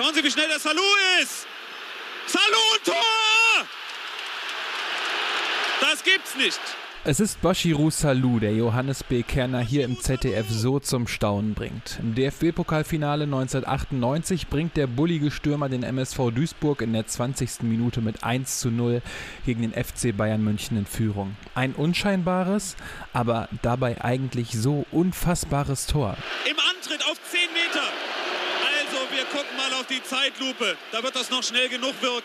Schauen Sie, wie schnell der Salou ist. Salou, Tor! Das gibt's nicht. Es ist Bachirou Salou, der Johannes B. Kerner hier im ZDF so zum Staunen bringt. Im DFB-Pokalfinale 1998 bringt der bullige Stürmer den MSV Duisburg in der 20. Minute mit 1:0 gegen den FC Bayern München in Führung. Ein unscheinbares, aber dabei eigentlich so unfassbares Tor. Im Antritt auf 10 Meter. Also wir gucken mal auf die Zeitlupe, da wird das noch schnell genug wirken.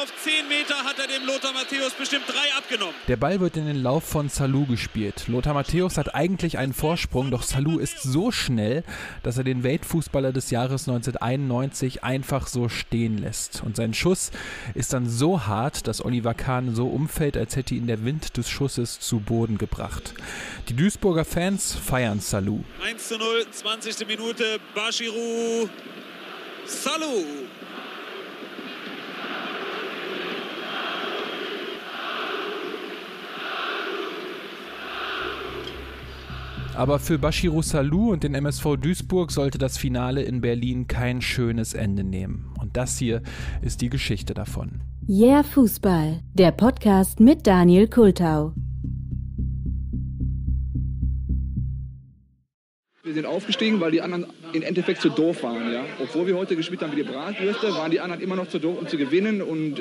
Auf 10 Meter hat er dem Lothar Matthäus bestimmt 3 abgenommen. Der Ball wird in den Lauf von Salou gespielt. Lothar Matthäus hat eigentlich einen Vorsprung, doch Salou ist so schnell, dass er den Weltfußballer des Jahres 1991 einfach so stehen lässt. Und sein Schuss ist dann so hart, dass Oliver Kahn so umfällt, als hätte ihn der Wind des Schusses zu Boden gebracht. Die Duisburger Fans feiern Salou. 1:0, 20. Minute, Bachirou Salou. Aber für Bachirou Salou und den MSV Duisburg sollte das Finale in Berlin kein schönes Ende nehmen. Und das hier ist die Geschichte davon. Yeah Fußball, der Podcast mit Daniel Kultau. Wir sind aufgestiegen, weil die anderen im Endeffekt zu doof waren. Ja? Obwohl wir heute gespielt haben wie die Bratwürste, waren die anderen immer noch zu doof, um zu gewinnen. Und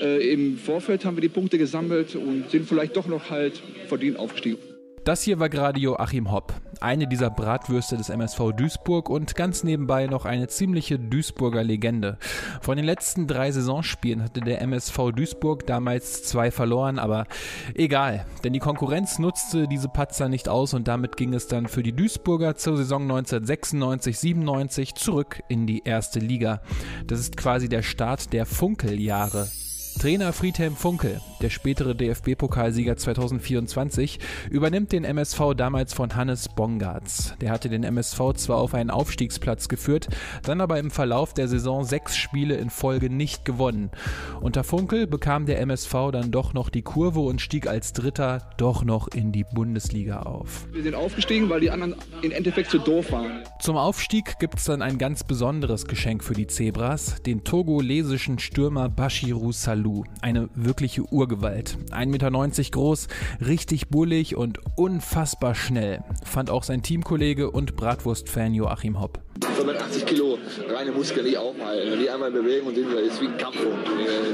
im Vorfeld haben wir die Punkte gesammelt und sind vielleicht doch noch halt verdient aufgestiegen. Das hier war gerade Joachim Hopp, eine dieser Bratwürste des MSV Duisburg und ganz nebenbei noch eine ziemliche Duisburger Legende. Von den letzten 3 Saisonspielen hatte der MSV Duisburg damals 2 verloren, aber egal, denn die Konkurrenz nutzte diese Patzer nicht aus und damit ging es dann für die Duisburger zur Saison 1996/97 zurück in die erste Liga. Das ist quasi der Start der Funkeljahre. Trainer Friedhelm Funkel, der spätere DFB-Pokalsieger 2024, übernimmt den MSV damals von Hannes Bongartz. Der hatte den MSV zwar auf einen Aufstiegsplatz geführt, dann aber im Verlauf der Saison 6 Spiele in Folge nicht gewonnen. Unter Funkel bekam der MSV dann doch noch die Kurve und stieg als Dritter doch noch in die Bundesliga auf. Wir sind aufgestiegen, weil die anderen im Endeffekt zu doof waren. Zum Aufstieg gibt es dann ein ganz besonderes Geschenk für die Zebras, den togolesischen Stürmer Bachirou Salou. Eine wirkliche Urgewalt. 1,90 Meter groß, richtig bullig und unfassbar schnell, fand auch sein Teamkollege und Bratwurst-Fan Joachim Hopp. 85 Kilo reine Muskeln nicht aufhalten. Wenn die einmal bewegen und sind wir, ist wie ein Kampfhund.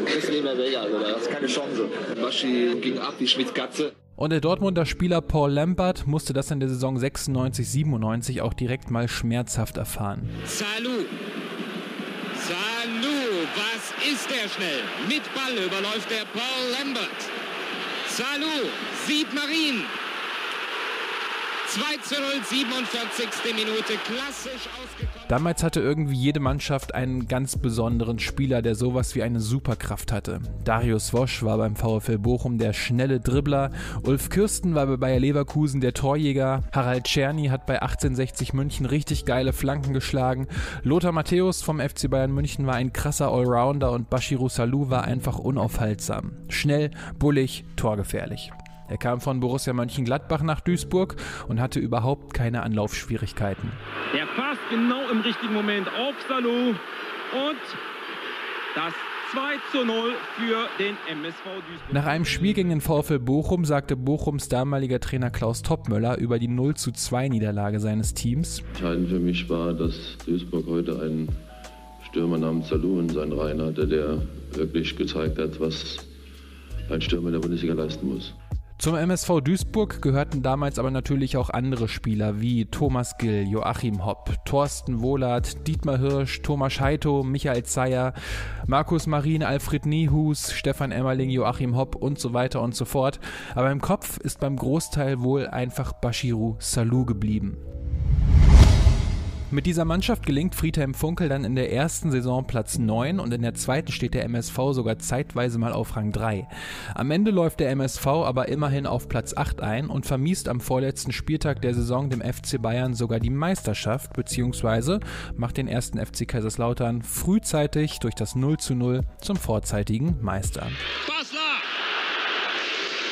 Das ist nicht mehr weg, also da ist keine Chance. Baschi ging ab, die Schwitzkatze. Und der Dortmunder Spieler Paul Lambert musste das in der Saison 96/97 auch direkt mal schmerzhaft erfahren. Salou! Salou! Was ist der schnell? Mit Ball überläuft der Paul Lambert. Salou sieht Marin. 2:0, 47. Minute, klassisch ausgekommen. Damals hatte irgendwie jede Mannschaft einen ganz besonderen Spieler, der sowas wie eine Superkraft hatte. Darius Wosch war beim VfL Bochum der schnelle Dribbler, Ulf Kirsten war bei Bayer Leverkusen der Torjäger, Harald Czerny hat bei 1860 München richtig geile Flanken geschlagen, Lothar Matthäus vom FC Bayern München war ein krasser Allrounder und Bachirou Salou war einfach unaufhaltsam. Schnell, bullig, torgefährlich. Er kam von Borussia Mönchengladbach nach Duisburg und hatte überhaupt keine Anlaufschwierigkeiten. Der Pass genau im richtigen Moment auf Salou und das 2:0 für den MSV Duisburg. Nach einem Spiel gegen den VfL Bochum sagte Bochums damaliger Trainer Klaus Toppmöller über die 0:2 Niederlage seines Teams. Entscheidend für mich war, dass Duisburg heute einen Stürmer namens Salou in seinen Reihen hatte, der wirklich gezeigt hat, was ein Stürmer in der Bundesliga leisten muss. Zum MSV Duisburg gehörten damals aber natürlich auch andere Spieler wie Thomas Gill, Joachim Hopp, Thorsten Wohlert, Dietmar Hirsch, Thomas Scheito, Michael Zeyer, Markus Marin, Alfred Niehus, Stefan Emmerling, Joachim Hopp und so weiter und so fort. Aber im Kopf ist beim Großteil wohl einfach Bachirou Salou geblieben. Mit dieser Mannschaft gelingt Friedhelm Funkel dann in der ersten Saison Platz 9 und in der zweiten steht der MSV sogar zeitweise mal auf Rang 3. Am Ende läuft der MSV aber immerhin auf Platz 8 ein und vermiest am vorletzten Spieltag der Saison dem FC Bayern sogar die Meisterschaft bzw. macht den ersten FC Kaiserslautern frühzeitig durch das 0:0 zum vorzeitigen Meister. Basler!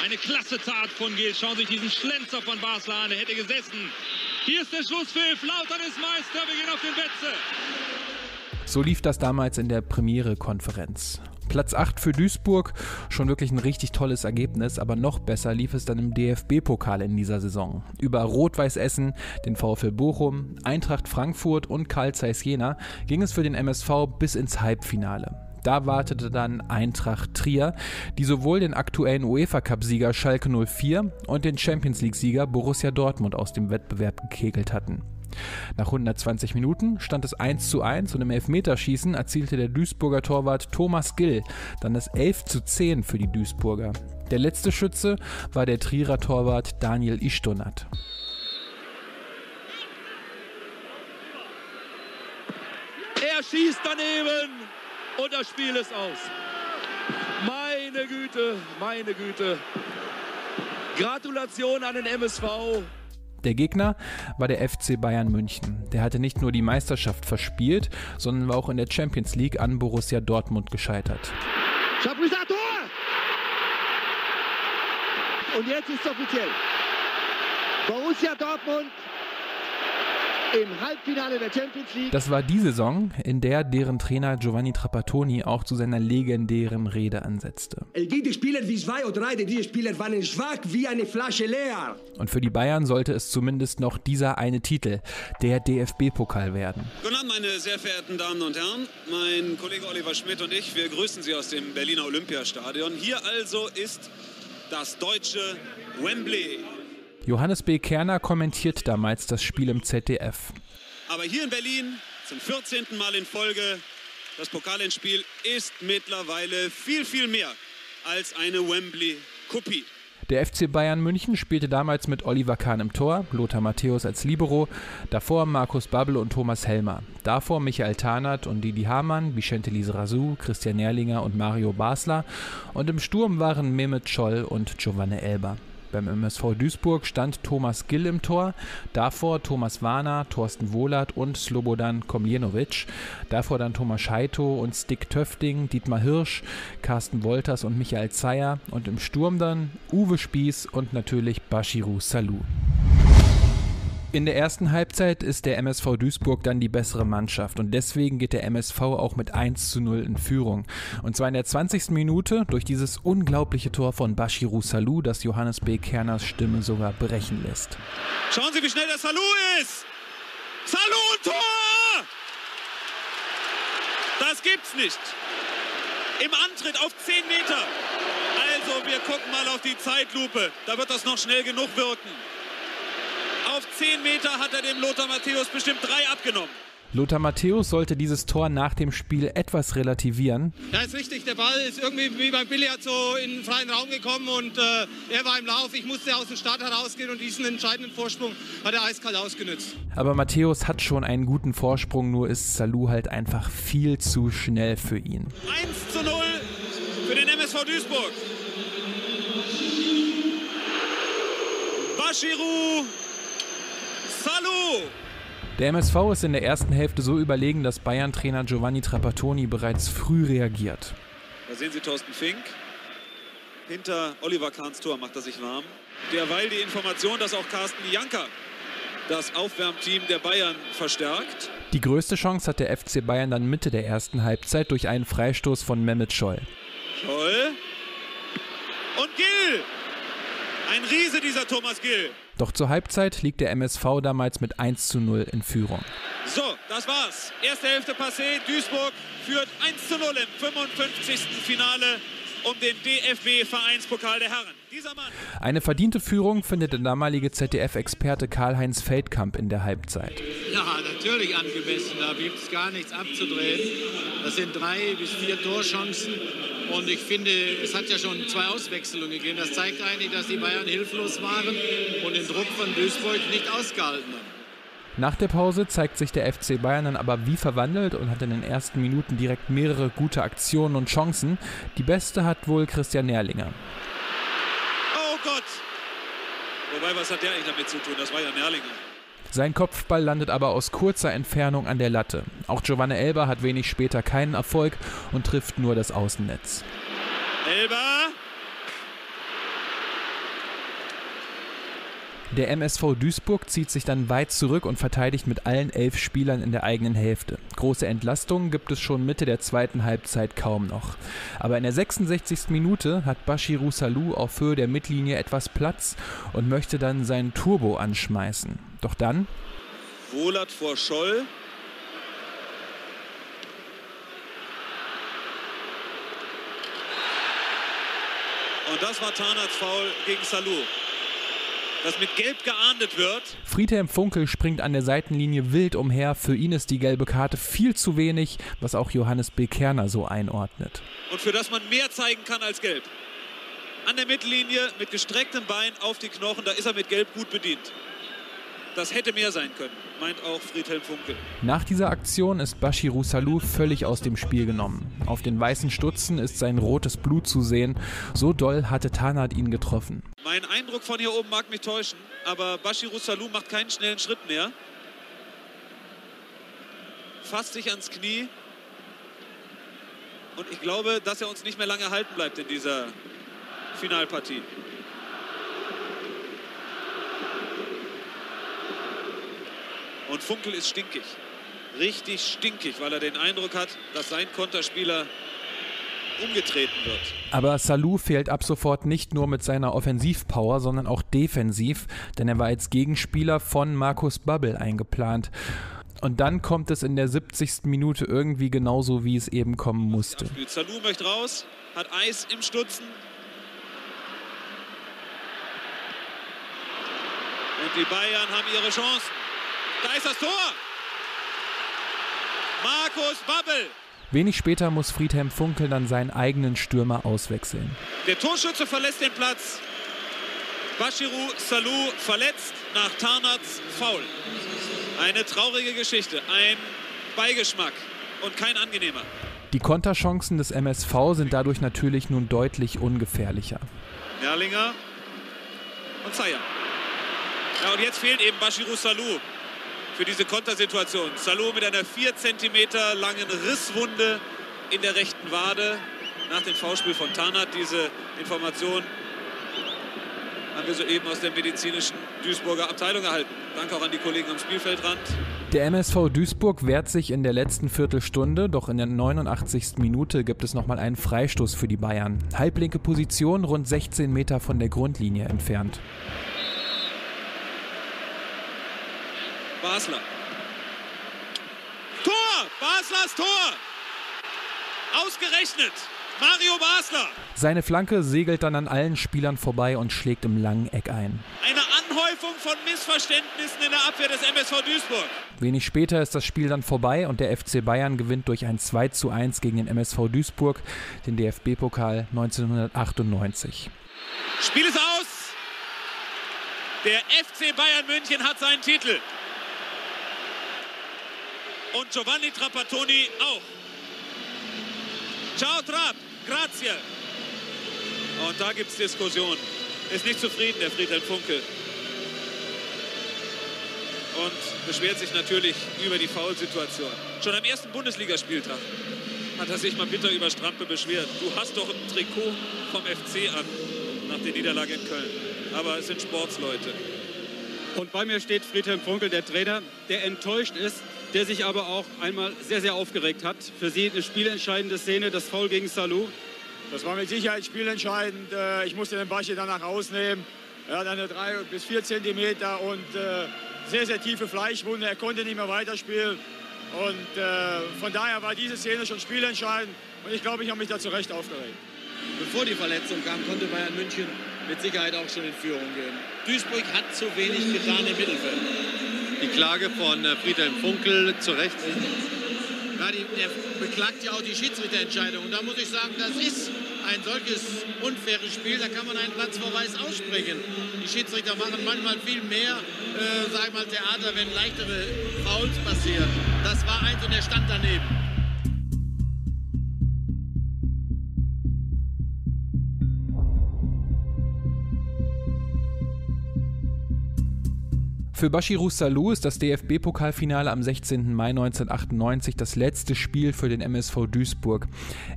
Eine klasse Tat von Gill. Schauen Sie sich diesen Schlenzer von Basler an, der hätte gesessen. Hier ist der Schlusspfiff, Lautern ist Meister, wir gehen auf den Wetzel. So lief das damals in der Premiere-Konferenz. Platz 8 für Duisburg, schon wirklich ein richtig tolles Ergebnis, aber noch besser lief es dann im DFB-Pokal in dieser Saison. Über Rot-Weiß Essen, den VfL Bochum, Eintracht Frankfurt und Carl Zeiss Jena ging es für den MSV bis ins Halbfinale. Da wartete dann Eintracht Trier, die sowohl den aktuellen UEFA-Cup-Sieger Schalke 04 und den Champions League-Sieger Borussia Dortmund aus dem Wettbewerb gekegelt hatten. Nach 120 Minuten stand es 1:1 und im Elfmeterschießen erzielte der Duisburger Torwart Thomas Gill dann das 11:10 für die Duisburger. Der letzte Schütze war der Trierer Torwart Daniel Ishtonat. Er schießt daneben und das Spiel ist aus. Meine Güte. Gratulation an den MSV. Der Gegner war der FC Bayern München. Der hatte nicht nur die Meisterschaft verspielt, sondern war auch in der Champions League an Borussia Dortmund gescheitert. Und jetzt ist es offiziell. Borussia Dortmund im Halbfinale der Champions League. Das war die Saison, in der deren Trainer Giovanni Trapattoni auch zu seiner legendären Rede ansetzte. Gegen die Spieler wie zwei oder drei, die Spieler waren schwach wie eine Flasche leer. Und für die Bayern sollte es zumindest noch dieser eine Titel, der DFB-Pokal werden. Guten Abend, meine sehr verehrten Damen und Herren. Mein Kollege Oliver Schmidt und ich, wir grüßen Sie aus dem Berliner Olympiastadion. Hier also ist das deutsche Wembley. Johannes B. Kerner kommentiert damals das Spiel im ZDF. Aber hier in Berlin zum 14. Mal in Folge, das Pokalendspiel ist mittlerweile viel, viel mehr als eine Wembley-Kopie. Der FC Bayern München spielte damals mit Oliver Kahn im Tor, Lothar Matthäus als Libero, davor Markus Babbel und Thomas Helmer, davor Michael Tarnat und Didi Hamann, Vicente Lizarazu, Christian Nerlinger und Mario Basler und im Sturm waren Mehmet Scholl und Giovanni Elber. Beim MSV Duisburg stand Thomas Gill im Tor, davor Thomas Warner, Thorsten Wohlert und Slobodan Komljenovic, davor dann Thomas Scheito und Stig Töfting, Dietmar Hirsch, Carsten Wolters und Michael Zeyer und im Sturm dann Uwe Spieß und natürlich Bachirou Salou. In der ersten Halbzeit ist der MSV Duisburg dann die bessere Mannschaft und deswegen geht der MSV auch mit 1:0 in Führung. Und zwar in der 20. Minute durch dieses unglaubliche Tor von Bachirou Salou, das Johannes B. Kerners Stimme sogar brechen lässt. Schauen Sie, wie schnell der Salou ist! Salou-Tor! Das gibt's nicht! Im Antritt auf 10 Meter! Also, wir gucken mal auf die Zeitlupe, da wird das noch schnell genug wirken. Auf 10 Meter hat er dem Lothar Matthäus bestimmt 3 abgenommen. Lothar Matthäus sollte dieses Tor nach dem Spiel etwas relativieren. Ja, ist richtig. Der Ball ist irgendwie wie beim Billard so in den freien Raum gekommen und er war im Lauf. Ich musste aus dem Start herausgehen und diesen entscheidenden Vorsprung hat er eiskalt ausgenutzt. Aber Matthäus hat schon einen guten Vorsprung, nur ist Salou halt einfach viel zu schnell für ihn. 1:0 für den MSV Duisburg. Bachirou Salou! Der MSV ist in der ersten Hälfte so überlegen, dass Bayern-Trainer Giovanni Trapattoni bereits früh reagiert. Da sehen Sie Thorsten Fink. Hinter Oliver Kahns Tor macht er sich warm. Derweil die Information, dass auch Carsten Janka das Aufwärmteam der Bayern verstärkt. Die größte Chance hat der FC Bayern dann Mitte der ersten Halbzeit durch einen Freistoß von Mehmet Scholl. Scholl und Gill! Ein Riese, dieser Thomas Gill. Doch zur Halbzeit liegt der MSV damals mit 1:0 in Führung. So, das war's. Erste Hälfte passé. Duisburg führt 1:0 im 55. Finale um den DFB-Vereinspokal der Herren. Dieser Mann. Eine verdiente Führung findet der damalige ZDF-Experte Karl-Heinz Feldkamp in der Halbzeit. Ja, natürlich angemessen. Da gibt es gar nichts abzudrehen. Das sind 3 bis 4 Torchancen. Und ich finde, es hat ja schon 2 Auswechslungen gegeben. Das zeigt eigentlich, dass die Bayern hilflos waren und den Druck von Duisburg nicht ausgehalten haben. Nach der Pause zeigt sich der FC Bayern dann aber wie verwandelt und hat in den ersten Minuten direkt mehrere gute Aktionen und Chancen. Die beste hat wohl Christian Nerlinger. Oh Gott! Wobei, was hat der eigentlich damit zu tun? Das war ja Nerlinger. Sein Kopfball landet aber aus kurzer Entfernung an der Latte. Auch Giovanni Elber hat wenig später keinen Erfolg und trifft nur das Außennetz. Elber! Der MSV Duisburg zieht sich dann weit zurück und verteidigt mit allen 11 Spielern in der eigenen Hälfte. Große Entlastungen gibt es schon Mitte der zweiten Halbzeit kaum noch. Aber in der 66. Minute hat Bachirou Salou auf Höhe der Mittellinie etwas Platz und möchte dann seinen Turbo anschmeißen. Doch dann... Wohlert vor Scholl. Und das war Tarnats Foul gegen Salou, das mit Gelb geahndet wird. Friedhelm Funkel springt an der Seitenlinie wild umher. Für ihn ist die gelbe Karte viel zu wenig, was auch Johannes B. Kerner so einordnet. Und für das man mehr zeigen kann als Gelb. An der Mittellinie mit gestrecktem Bein auf die Knochen, da ist er mit Gelb gut bedient. Das hätte mehr sein können, meint auch Friedhelm Funkel. Nach dieser Aktion ist Bachirou Salou völlig aus dem Spiel genommen. Auf den weißen Stutzen ist sein rotes Blut zu sehen. So doll hatte Tarnat ihn getroffen. Mein Eindruck von hier oben mag mich täuschen, aber Bachirou Salou macht keinen schnellen Schritt mehr. Fasst sich ans Knie. Und ich glaube, dass er uns nicht mehr lange halten bleibt in dieser Finalpartie. Und Funkel ist stinkig, richtig stinkig, weil er den Eindruck hat, dass sein Konterspieler umgetreten wird. Aber Salou fehlt ab sofort nicht nur mit seiner Offensivpower, sondern auch defensiv, denn er war als Gegenspieler von Markus Babbel eingeplant. Und dann kommt es in der 70. Minute irgendwie genauso, wie es eben kommen musste. Salou möchte raus, hat Eis im Stutzen. Und die Bayern haben ihre Chancen. Da ist das Tor! Markus Babbel! Wenig später muss Friedhelm Funkel dann seinen eigenen Stürmer auswechseln. Der Torschütze verlässt den Platz. Bachirou Salou verletzt nach Tarnats Foul. Eine traurige Geschichte, ein Beigeschmack und kein angenehmer. Die Konterchancen des MSV sind dadurch natürlich nun deutlich ungefährlicher. Nerlinger und Zeyer. Ja, und jetzt fehlt eben Bachirou Salou für diese Kontersituation. Salou mit einer 4 cm langen Risswunde in der rechten Wade. Nach dem Foulspiel von Tarnat, diese Information haben wir soeben aus der medizinischen Duisburger Abteilung erhalten. Danke auch an die Kollegen am Spielfeldrand. Der MSV Duisburg wehrt sich in der letzten Viertelstunde, doch in der 89. Minute gibt es nochmal einen Freistoß für die Bayern. Halblinke Position, rund 16 Meter von der Grundlinie entfernt. Basler. Tor! Baslers Tor! Ausgerechnet Mario Basler. Seine Flanke segelt dann an allen Spielern vorbei und schlägt im langen Eck ein. Eine Anhäufung von Missverständnissen in der Abwehr des MSV Duisburg. Wenig später ist das Spiel dann vorbei und der FC Bayern gewinnt durch ein 2:1 gegen den MSV Duisburg den DFB-Pokal 1998. Spiel ist aus! Der FC Bayern München hat seinen Titel. Und Giovanni Trapattoni auch. Ciao Trap, grazie. Und da gibt es Diskussionen. Ist nicht zufrieden, der Friedhelm Funkel. Und beschwert sich natürlich über die Foul-Situation. Schon am ersten Bundesligaspieltag hat er sich mal bitter über Strampe beschwert. Du hast doch ein Trikot vom FC an, nach der Niederlage in Köln. Aber es sind Sportsleute. Und bei mir steht Friedhelm Funkel, der Trainer, der enttäuscht ist, der sich aber auch einmal sehr, sehr aufgeregt hat. Für Sie eine spielentscheidende Szene, das Foul gegen Salou. Das war mit Sicherheit spielentscheidend. Ich musste den Bachi danach rausnehmen. Er hat eine 3 bis 4 Zentimeter und sehr, sehr tiefe Fleischwunde. Er konnte nicht mehr weiterspielen. Und von daher war diese Szene schon spielentscheidend. Und ich glaube, ich habe mich da zu Recht aufgeregt. Bevor die Verletzung kam, konnte Bayern München mit Sicherheit auch schon in Führung gehen. Duisburg hat zu wenig getan im Mittelfeld. Die Klage von Friedhelm Funkel zu Recht. Ja, er beklagt ja auch die Schiedsrichterentscheidung. Und da muss ich sagen, das ist ein solches unfaires Spiel. Da kann man einen Platzverweis aussprechen. Die Schiedsrichter machen manchmal viel mehr sag mal Theater, wenn leichtere Fouls passieren. Das war eins und er stand daneben. Für Bachirou Salou ist das DFB-Pokalfinale am 16. Mai 1998 das letzte Spiel für den MSV Duisburg.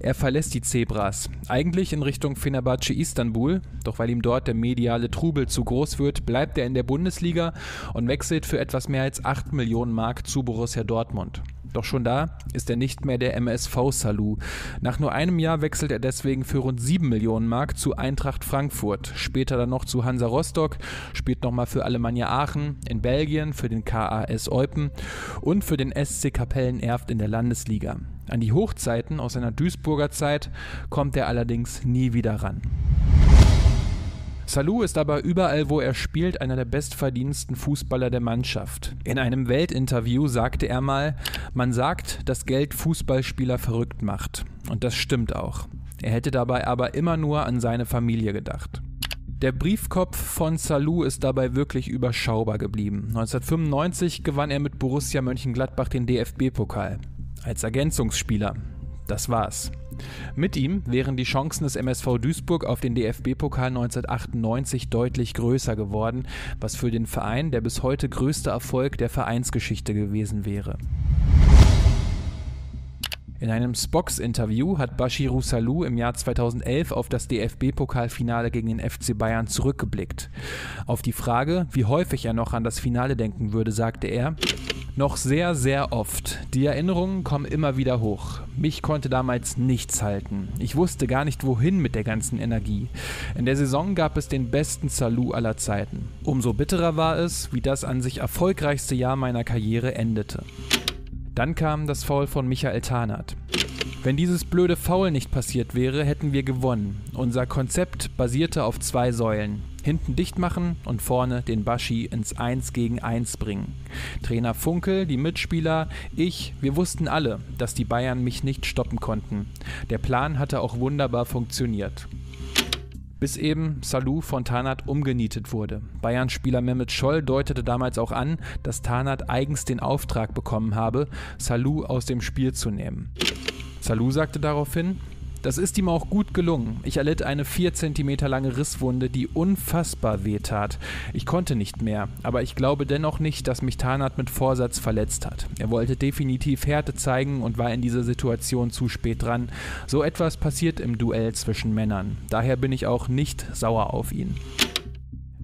Er verlässt die Zebras, eigentlich in Richtung Fenerbahçe Istanbul, doch weil ihm dort der mediale Trubel zu groß wird, bleibt er in der Bundesliga und wechselt für etwas mehr als 8 Millionen Mark zu Borussia Dortmund. Doch schon da ist er nicht mehr der MSV Salou. Nach nur einem Jahr wechselt er deswegen für rund 7 Millionen Mark zu Eintracht Frankfurt, später dann noch zu Hansa Rostock, spielt nochmal für Alemannia Aachen, in Belgien für den KAS Eupen und für den SC Kapellen Erft in der Landesliga. An die Hochzeiten aus seiner Duisburger Zeit kommt er allerdings nie wieder ran. Salou ist aber überall, wo er spielt, einer der bestverdiensten Fußballer der Mannschaft. In einem Weltinterview sagte er mal, man sagt, dass Geld Fußballspieler verrückt macht. Und das stimmt auch. Er hätte dabei aber immer nur an seine Familie gedacht. Der Briefkopf von Salou ist dabei wirklich überschaubar geblieben. 1995 gewann er mit Borussia Mönchengladbach den DFB-Pokal. Als Ergänzungsspieler. Das war's. Mit ihm wären die Chancen des MSV Duisburg auf den DFB-Pokal 1998 deutlich größer geworden, was für den Verein der bis heute größte Erfolg der Vereinsgeschichte gewesen wäre. In einem Spox-Interview hat Bachirou Salou im Jahr 2011 auf das DFB-Pokalfinale gegen den FC Bayern zurückgeblickt. Auf die Frage, wie häufig er noch an das Finale denken würde, sagte er: Noch sehr, sehr oft. Die Erinnerungen kommen immer wieder hoch. Mich konnte damals nichts halten. Ich wusste gar nicht, wohin mit der ganzen Energie. In der Saison gab es den besten Salou aller Zeiten. Umso bitterer war es, wie das an sich erfolgreichste Jahr meiner Karriere endete. Dann kam das Foul von Michael Tarnat. Wenn dieses blöde Foul nicht passiert wäre, hätten wir gewonnen. Unser Konzept basierte auf zwei Säulen. Hinten dicht machen und vorne den Baschi ins 1 gegen 1 bringen. Trainer Funkel, die Mitspieler, ich, wir wussten alle, dass die Bayern mich nicht stoppen konnten. Der Plan hatte auch wunderbar funktioniert. Bis eben Salou von Tarnat umgenietet wurde. Bayern-Spieler Mehmet Scholl deutete damals auch an, dass Tarnat eigens den Auftrag bekommen habe, Salou aus dem Spiel zu nehmen. Salou sagte daraufhin: Das ist ihm auch gut gelungen. Ich erlitt eine 4 cm lange Risswunde, die unfassbar wehtat. Ich konnte nicht mehr, aber ich glaube dennoch nicht, dass mich Tarnat mit Vorsatz verletzt hat. Er wollte definitiv Härte zeigen und war in dieser Situation zu spät dran. So etwas passiert im Duell zwischen Männern. Daher bin ich auch nicht sauer auf ihn.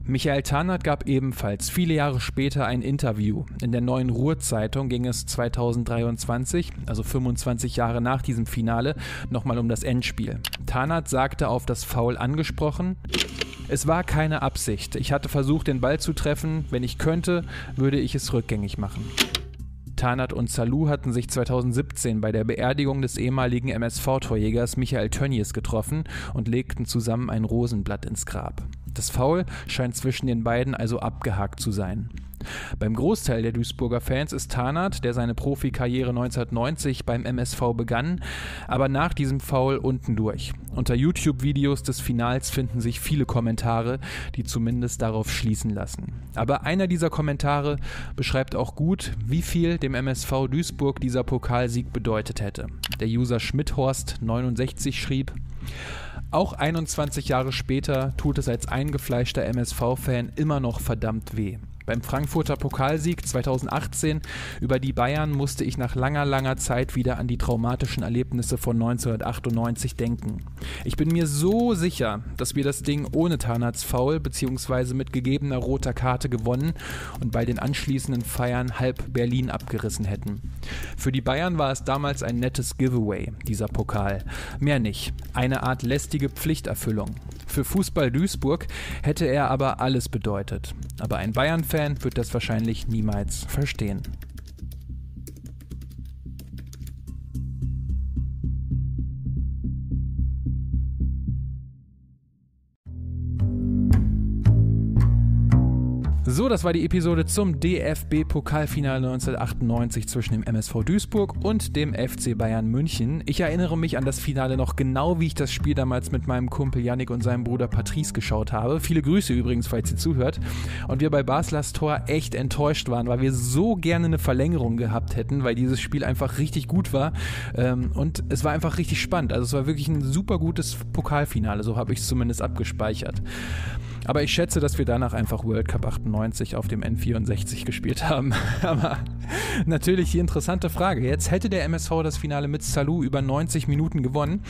Michael Tarnat gab ebenfalls viele Jahre später ein Interview. In der Neuen Ruhr-Zeitung ging es 2023, also 25 Jahre nach diesem Finale, nochmal um das Endspiel. Tarnat sagte auf das Foul angesprochen: Es war keine Absicht. Ich hatte versucht, den Ball zu treffen. Wenn ich könnte, würde ich es rückgängig machen. Tarnat und Salou hatten sich 2017 bei der Beerdigung des ehemaligen MSV-Torjägers Michael Tönnies getroffen und legten zusammen ein Rosenblatt ins Grab. Das Foul scheint zwischen den beiden also abgehakt zu sein. Beim Großteil der Duisburger Fans ist Tarnat, der seine Profikarriere 1990 beim MSV begann, aber nach diesem Foul unten durch. Unter YouTube-Videos des Finals finden sich viele Kommentare, die zumindest darauf schließen lassen. Aber einer dieser Kommentare beschreibt auch gut, wie viel dem MSV Duisburg dieser Pokalsieg bedeutet hätte. Der User Schmidthorst69 schrieb: Auch 21 Jahre später tut es als eingefleischter MSV-Fan immer noch verdammt weh. Beim Frankfurter Pokalsieg 2018 über die Bayern musste ich nach langer, langer Zeit wieder an die traumatischen Erlebnisse von 1998 denken. Ich bin mir so sicher, dass wir das Ding ohne Tarnats Foul bzw. mit gegebener roter Karte gewonnen und bei den anschließenden Feiern halb Berlin abgerissen hätten. Für die Bayern war es damals ein nettes Giveaway, dieser Pokal. Mehr nicht. Eine Art lästige Pflichterfüllung. Für Fußball Duisburg hätte er aber alles bedeutet. Aber ein Bayern-Fan wird das wahrscheinlich niemals verstehen. So, das war die Episode zum DFB-Pokalfinale 1998 zwischen dem MSV Duisburg und dem FC Bayern München. Ich erinnere mich an das Finale noch genau, wie ich das Spiel damals mit meinem Kumpel Yannick und seinem Bruder Patrice geschaut habe. Viele Grüße übrigens, falls ihr zuhört. Und wir bei Baslers Tor echt enttäuscht waren, weil wir so gerne eine Verlängerung gehabt hätten, weil dieses Spiel einfach richtig gut war. Und es war einfach richtig spannend. Also es war wirklich ein super gutes Pokalfinale, so habe ich es zumindest abgespeichert. Aber ich schätze, dass wir danach einfach World Cup 98 auf dem N64 gespielt haben. Aber natürlich die interessante Frage. Jetzt hätte der MSV das Finale mit Salou über 90 Minuten gewonnen.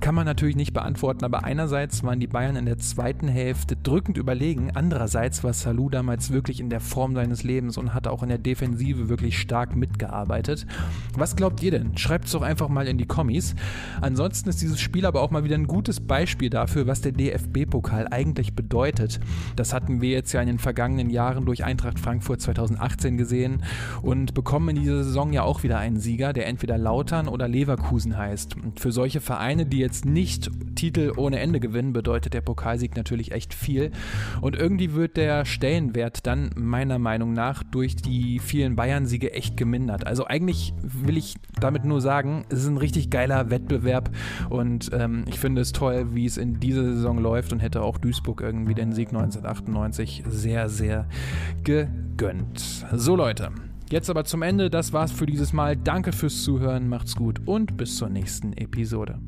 Kann man natürlich nicht beantworten, aber einerseits waren die Bayern in der zweiten Hälfte drückend überlegen. Andererseits war Salou damals wirklich in der Form seines Lebens und hat auch in der Defensive wirklich stark mitgearbeitet. Was glaubt ihr denn? Schreibt es doch einfach mal in die Kommis. Ansonsten ist dieses Spiel aber auch mal wieder ein gutes Beispiel dafür, was der DFB-Pokal eigentlich bedeutet. Das hatten wir jetzt ja in den vergangenen Jahren durch Eintracht Frankfurt 2018 gesehen und bekommen in dieser Saison ja auch wieder einen Sieger, der entweder Lautern oder Leverkusen heißt. Und für solche Vereine, die jetzt nicht Titel ohne Ende gewinnen, bedeutet der Pokalsieg natürlich echt viel. Und irgendwie wird der Stellenwert dann meiner Meinung nach durch die vielen Bayern-Siege echt gemindert. Also eigentlich will ich damit nur sagen, es ist ein richtig geiler Wettbewerb und ich finde es toll, wie es in dieser Saison läuft und hätte auch Duisburg irgendwie den Sieg 1998 sehr, sehr gegönnt. So Leute, jetzt aber zum Ende, das war's für dieses Mal. Danke fürs Zuhören, macht's gut und bis zur nächsten Episode.